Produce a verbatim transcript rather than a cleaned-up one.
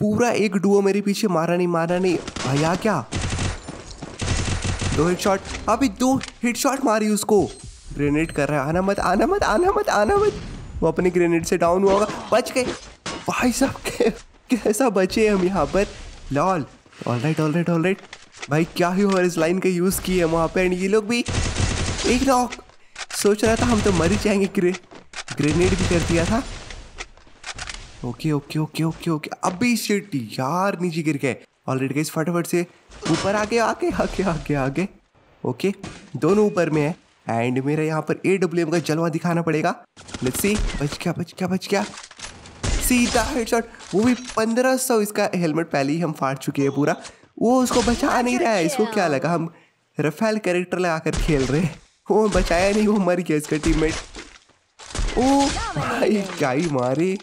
पूरा एक डुओ मेरे पीछे मारा नहीं मारा नहीं भैया। क्या दो हिट शॉट, अभी दो हिट शॉट मारी उसको। ग्रेनेड कर रहा है, आना मत आना मत आना मत आना मत। वो अपने ग्रेनेड से डाउन हुआ होगा, बच गए भाई साहब। कैसा बचे हम यहाँ पर, लॉल। ऑलराइट ऑलराइट ऑलराइट भाई, क्या ही हॉरिजॉन्टल का यूज़ किए हम वहाँ पर। एंड ये लोग भी एक नॉक, सोच रहा था हम तो मर ही जाएंगे, ग्रे ग्रेनेड भी कर दिया था। Okay okay okay okay okay, अभी शिट यार नीचे गिर गए। ऑलरेडी गाइस फटाफट से ऊपर आगे आगे आगे आगे आगे ओके, दोनों ऊपर में है। एंड मेरा यहाँ पर ए डब्ल्यू एम का जलवा दिखाना पड़ेगा। लेट्स सी, बच गया बच गया बच गया, सीधा हेडशॉट। वो भी पंद्रह सौ, इसका हेलमेट पहले ही हम फाड़ चुके हैं पूरा। वो उसको बचा नहीं रहा है, इसको क्या लगा हम रफेल कैरेक्टर लगा कर खेल रहे हैं। वो बचाया नहीं, वो मर गया इसका टीममेट। ओ भाई क्या ही मारे